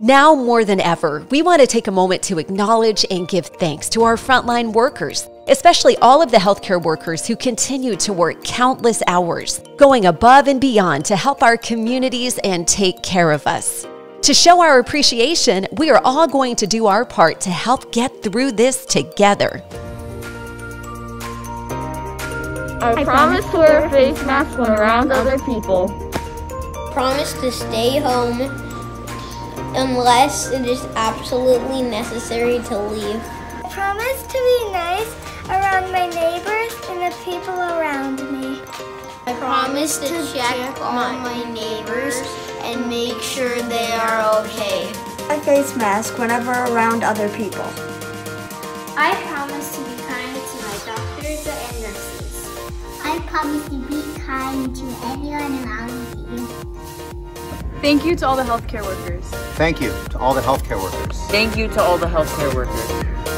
Now more than ever, we want to take a moment to acknowledge and give thanks to our frontline workers, especially all of the healthcare workers who continue to work countless hours, going above and beyond to help our communities and take care of us. To show our appreciation, we are all going to do our part to help get through this together. I promise to wear a face mask when around other people. Promise to stay home unless it is absolutely necessary to leave. I promise to be nice around my neighbors and the people around me. I promise to check on my neighbors and make sure they are okay. A face mask whenever around other people. I promise to be kind to my doctors and nurses. I promise to be kind to everyone around me. Thank you to all the healthcare workers. Thank you to all the healthcare workers. Thank you to all the healthcare workers.